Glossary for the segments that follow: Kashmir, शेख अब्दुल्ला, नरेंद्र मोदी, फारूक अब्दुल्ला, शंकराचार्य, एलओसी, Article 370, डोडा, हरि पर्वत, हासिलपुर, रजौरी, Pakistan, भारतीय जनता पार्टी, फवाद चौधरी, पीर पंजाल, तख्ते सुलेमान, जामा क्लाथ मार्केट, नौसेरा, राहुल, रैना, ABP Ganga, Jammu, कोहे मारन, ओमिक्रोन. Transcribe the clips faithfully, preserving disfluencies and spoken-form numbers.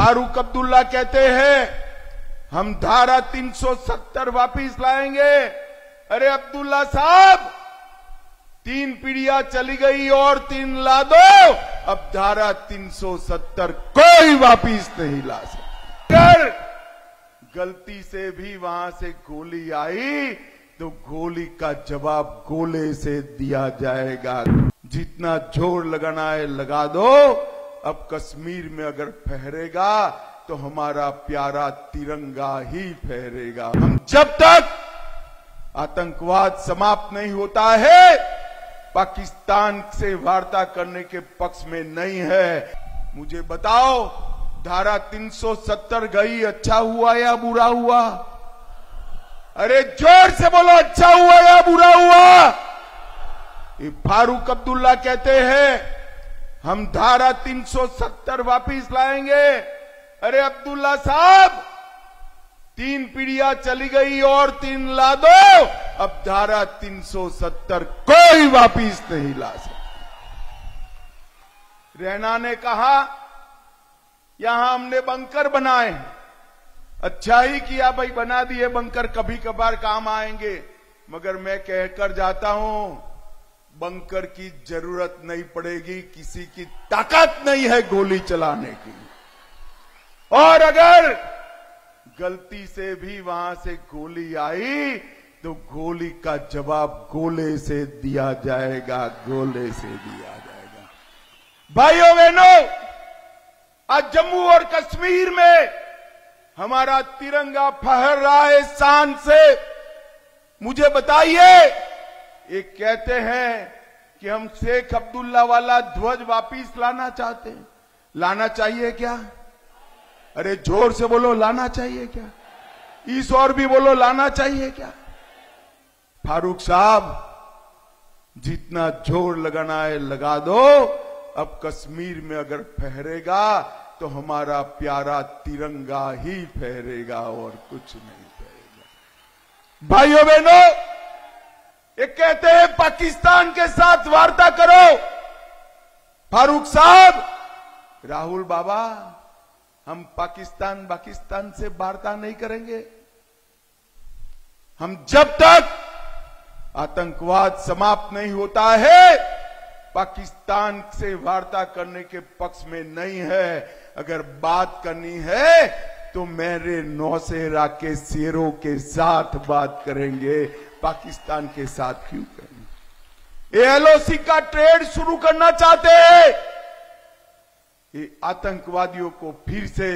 फारूक अब्दुल्ला कहते हैं हम धारा तीन सौ सत्तर वापिस लाएंगे। अरे अब्दुल्ला साहब, तीन पीढ़ियां चली गई और तीन ला दो, अब धारा तीन सौ सत्तर कोई वापिस नहीं ला सकता। अगर गलती से भी वहां से गोली आई तो गोली का जवाब गोले से दिया जाएगा। जितना जोर लगाना है लगा दो। अब कश्मीर में अगर फहरेगा तो हमारा प्यारा तिरंगा ही फहरेगा। हम जब तक आतंकवाद समाप्त नहीं होता है, पाकिस्तान से वार्ता करने के पक्ष में नहीं है। मुझे बताओ, धारा तीन सौ सत्तर गई, अच्छा हुआ या बुरा हुआ? अरे जोर से बोलो, अच्छा हुआ या बुरा हुआ? ये फारूक अब्दुल्ला कहते हैं हम धारा तीन सौ सत्तर वापिस लाएंगे। अरे अब्दुल्ला साहब, तीन पीढ़ियां चली गई और तीन ला दो, अब धारा तीन सौ सत्तर कोई वापिस नहीं ला सकता। रैना ने कहा यहां हमने बंकर बनाए। अच्छा ही किया भाई, बना दिए बंकर, कभी कभार काम आएंगे। मगर मैं कहकर जाता हूं, बंकर की जरूरत नहीं पड़ेगी, किसी की ताकत नहीं है गोली चलाने की। और अगर गलती से भी वहां से गोली आई तो गोली का जवाब गोले से दिया जाएगा, गोले से दिया जाएगा। भाइयों बहनों, आज जम्मू और कश्मीर में हमारा तिरंगा फहर रहा है शान से। मुझे बताइए, ये कहते हैं कि हम शेख अब्दुल्ला वाला ध्वज वापिस लाना चाहते हैं। लाना चाहिए क्या? अरे जोर से बोलो, लाना चाहिए क्या? इस और भी बोलो, लाना चाहिए क्या? फारूक साहब, जितना जोर लगाना है लगा दो। अब कश्मीर में अगर फहरेगा तो हमारा प्यारा तिरंगा ही फहरेगा और कुछ नहीं फहरेगा। भाइयों बहनों, ये कहते हैं पाकिस्तान के साथ वार्ता करो। फारूक साहब, राहुल बाबा, हम पाकिस्तान पाकिस्तान से वार्ता नहीं करेंगे। हम जब तक आतंकवाद समाप्त नहीं होता है, पाकिस्तान से वार्ता करने के पक्ष में नहीं है। अगर बात करनी है तो मेरे नौसेरा के शेरों के साथ बात करेंगे, पाकिस्तान के साथ क्यों करेंगे? एलओसी का ट्रेड शुरू करना चाहते हैं। ये आतंकवादियों को फिर से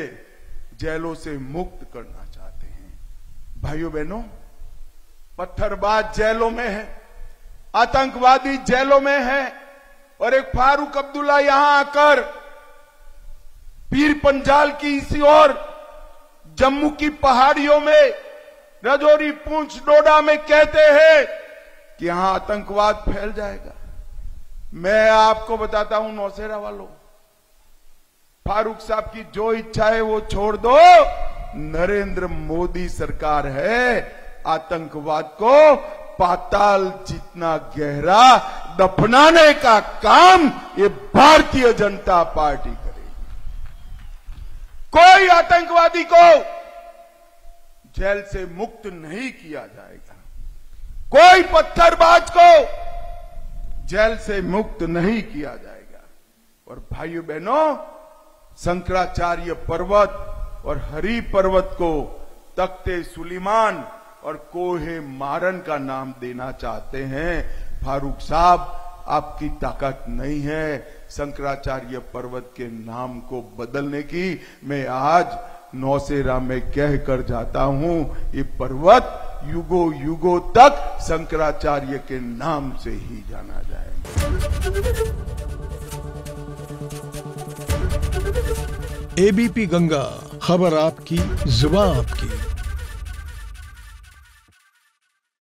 जेलों से मुक्त करना चाहते हैं। भाइयों बहनों, पत्थरबाज जेलों में है, आतंकवादी जेलों में है, और एक फारूक अब्दुल्ला यहां आकर पीर पंजाल की इसी और जम्मू की पहाड़ियों में, रजौरी पूंछ डोडा में कहते हैं कि यहां आतंकवाद फैल जाएगा। मैं आपको बताता हूं नौसेरा वालों, फारूक साहब की जो इच्छा है वो छोड़ दो। नरेंद्र मोदी सरकार है आतंकवाद को पाताल जितना गहरा दफनाने का काम ये भारतीय जनता पार्टी करेगी। कोई आतंकवादी को जेल से मुक्त नहीं किया जाएगा, कोई पत्थरबाज को जेल से मुक्त नहीं किया जाएगा। और भाइयों बहनों, शंकराचार्य पर्वत और हरि पर्वत को तख्ते सुलेमान और कोहे मारन का नाम देना चाहते हैं। फारूक साहब, आपकी ताकत नहीं है शंकराचार्य पर्वत के नाम को बदलने की। मैं आज नौसेरा में कह कर जाता हूं, ये पर्वत युगो युगो तक शंकराचार्य के नाम से ही जाना जाएगा। एबीपी गंगा, खबर आपकी, जुबान आपकी।